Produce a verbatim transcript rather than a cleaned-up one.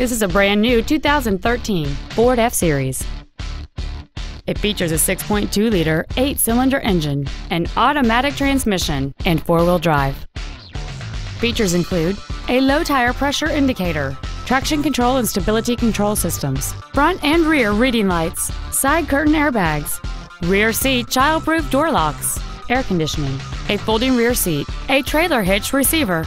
This is a brand new two thousand thirteen Ford F-Series. It features a six point two liter, eight-cylinder engine, an automatic transmission, and four-wheel drive. Features include a low-tire pressure indicator, traction control and stability control systems, front and rear reading lights, side curtain airbags, rear seat child-proof door locks, air conditioning, a folding rear seat, a trailer hitch receiver.